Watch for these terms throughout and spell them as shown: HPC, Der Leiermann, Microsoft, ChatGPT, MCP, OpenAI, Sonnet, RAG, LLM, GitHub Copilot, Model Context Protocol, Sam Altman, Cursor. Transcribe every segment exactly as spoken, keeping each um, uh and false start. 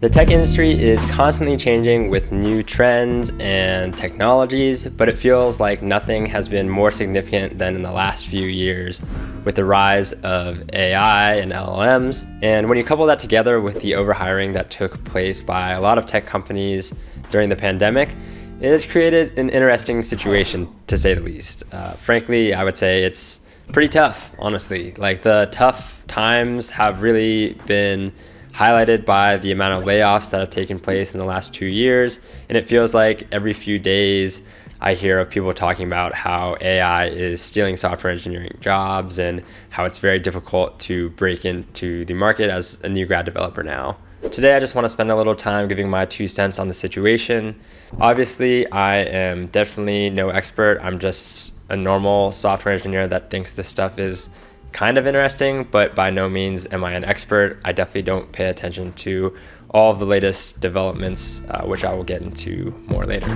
The tech industry is constantly changing with new trends and technologies, but it feels like nothing has been more significant than in the last few years with the rise of A I and L L Ms. And when you couple that together with the overhiring that took place by a lot of tech companies during the pandemic, it has created an interesting situation, to say the least. Uh, frankly, I would say it's pretty tough, honestly. Like, the tough times have really been highlighted by the amount of layoffs that have taken place in the last two years. And it feels like every few days I hear of people talking about how A I is stealing software engineering jobs and how it's very difficult to break into the market as a new grad developer now. Today, I just want to spend a little time giving my two cents on the situation. Obviously, I am definitely no expert. I'm just a normal software engineer that thinks this stuff is kind of interesting, but by no means am I an expert. I definitely don't pay attention to all of the latest developments, uh, which I will get into more later.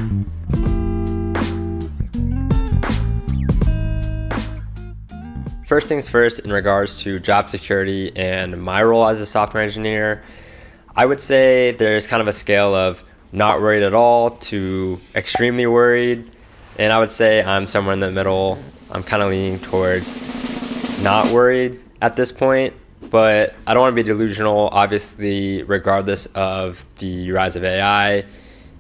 First things first, in regards to job security and my role as a software engineer, I would say there's kind of a scale of not worried at all to extremely worried. And I would say I'm somewhere in the middle. I'm kind of leaning towards not worried at this point, but I don't want to be delusional. Obviously, regardless of the rise of A I,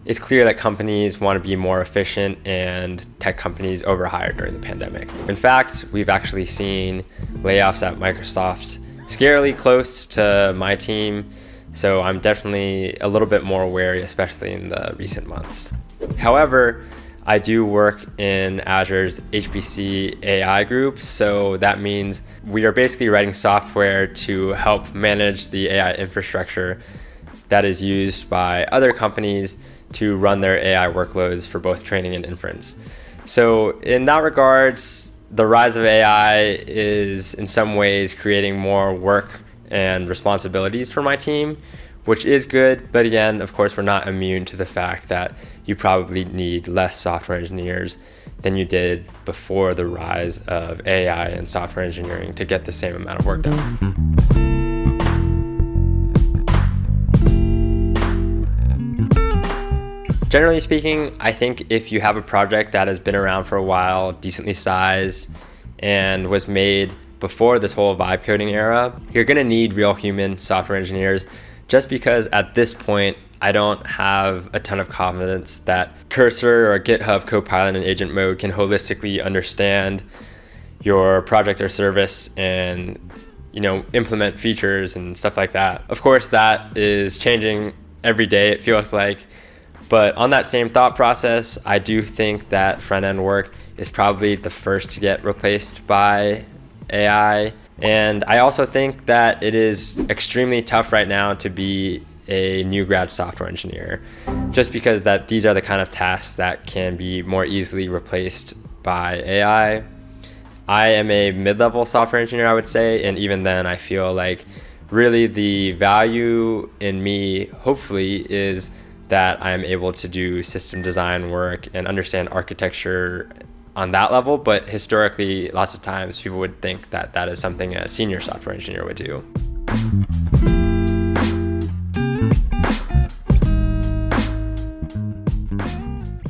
it's clear that companies want to be more efficient and tech companies overhired during the pandemic. In fact, we've actually seen layoffs at Microsoft scarily close to my team, so I'm definitely a little bit more wary, especially in the recent months. However, I do work in Azure's H P C A I group, so that means we are basically writing software to help manage the A I infrastructure that is used by other companies to run their A I workloads for both training and inference. So in that regards, the rise of A I is in some ways creating more work and responsibilities for my team, which is good, but again, of course, we're not immune to the fact that you probably need less software engineers than you did before the rise of A I and software engineering to get the same amount of work done. Generally speaking, I think if you have a project that has been around for a while, decently sized, and was made before this whole vibe coding era, you're gonna need real human software engineers. Just because at this point, I don't have a ton of confidence that Cursor or GitHub Copilot in agent mode can holistically understand your project or service and, you know, implement features and stuff like that. Of course, that is changing every day, it feels like. But on that same thought process, I do think that front-end work is probably the first to get replaced by A I. And I also think that it is extremely tough right now to be a new grad software engineer, just because that these are the kind of tasks that can be more easily replaced by A I. I am a mid-level software engineer, I would say, and even then I feel like really the value in me, hopefully, is that I'm able to do system design work and understand architecture on that level, but historically, lots of times people would think that that is something a senior software engineer would do.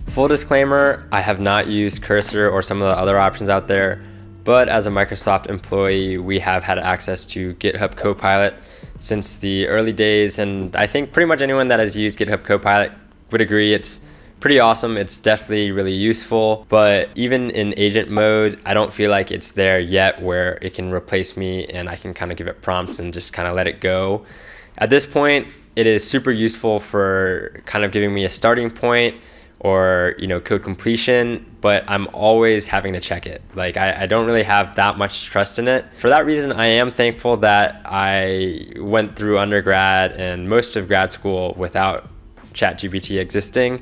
Full disclaimer, I have not used Cursor or some of the other options out there, but as a Microsoft employee, we have had access to GitHub Copilot since the early days, and I think pretty much anyone that has used GitHub Copilot would agree it's pretty awesome. It's definitely really useful, but even in agent mode, I don't feel like it's there yet where it can replace me and I can kind of give it prompts and just kind of let it go. At this point, it is super useful for kind of giving me a starting point or, you know, code completion, but I'm always having to check it. Like, I, I don't really have that much trust in it. For that reason, I am thankful that I went through undergrad and most of grad school without ChatGPT existing.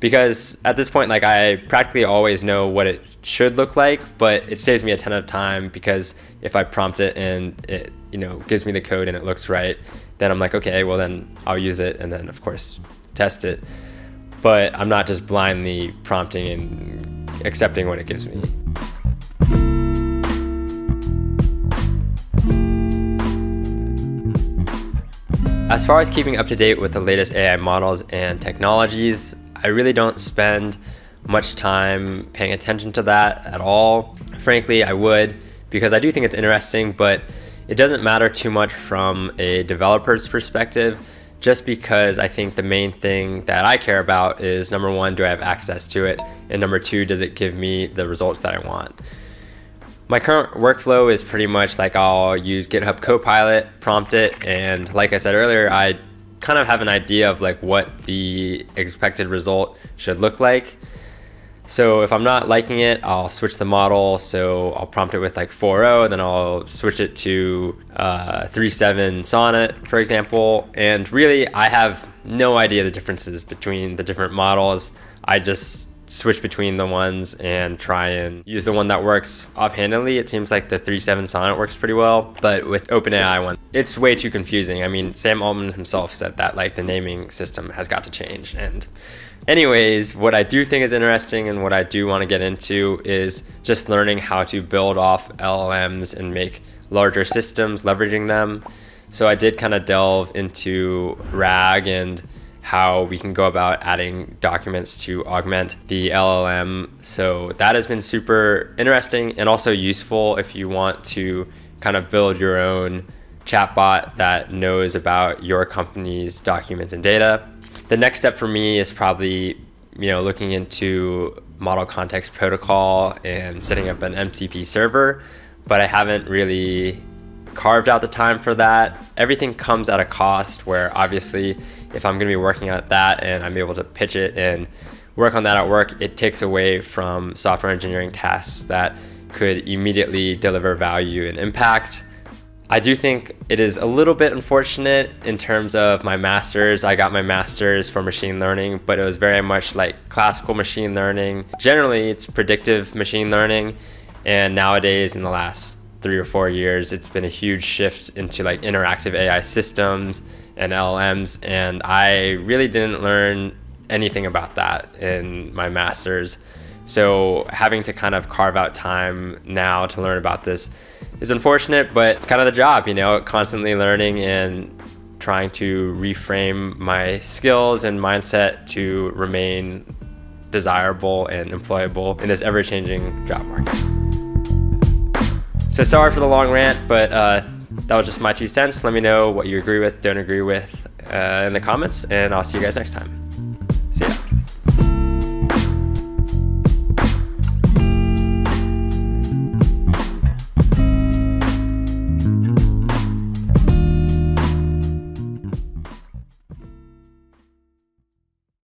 Because at this point, like, I practically always know what it should look like, but it saves me a ton of time because if I prompt it and it, you know, gives me the code and it looks right, then I'm like, okay, well then I'll use it and then of course test it. But I'm not just blindly prompting and accepting what it gives me. As far as keeping up to date with the latest A I models and technologies, I really don't spend much time paying attention to that at all. Frankly, I would, because I do think it's interesting, but it doesn't matter too much from a developer's perspective, just because I think the main thing that I care about is, number one, do I have access to it? And number two, does it give me the results that I want? My current workflow is pretty much like I'll use GitHub Copilot, prompt it, and like I said earlier, I kind of have an idea of like what the expected result should look like. So if I'm not liking it, I'll switch the model. So I'll prompt it with like four point oh, then I'll switch it to uh, three point seven Sonnet, for example. And really, I have no idea the differences between the different models. I just switch between the ones and try and use the one that works offhandedly. It seems like the three point seven Sonnet works pretty well, but with OpenAI one, it's way too confusing. I mean, Sam Altman himself said that like the naming system has got to change. And anyways, what I do think is interesting and what I do want to get into is just learning how to build off L L Ms and make larger systems, leveraging them. So I did kind of delve into RAG and how we can go about adding documents to augment the L L M. So that has been super interesting and also useful if you want to kind of build your own chatbot that knows about your company's documents and data. The next step for me is probably, you know, looking into model context protocol and setting up an M C P server, but I haven't really carved out the time for that. Everything comes at a cost where obviously if I'm going to be working at that and I'm able to pitch it and work on that at work, it takes away from software engineering tasks that could immediately deliver value and impact. I do think it is a little bit unfortunate in terms of my master's. I got my master's for machine learning, but it was very much like classical machine learning. Generally, it's predictive machine learning. And nowadays, in the last three or four years, it's been a huge shift into like interactive A I systems and L L Ms, and I really didn't learn anything about that in my master's. So having to kind of carve out time now to learn about this is unfortunate, but it's kind of the job, you know, constantly learning and trying to reframe my skills and mindset to remain desirable and employable in this ever-changing job market. So sorry for the long rant, but uh, that was just my two cents. Let me know what you agree with, don't agree with uh, in the comments, and I'll see you guys next time.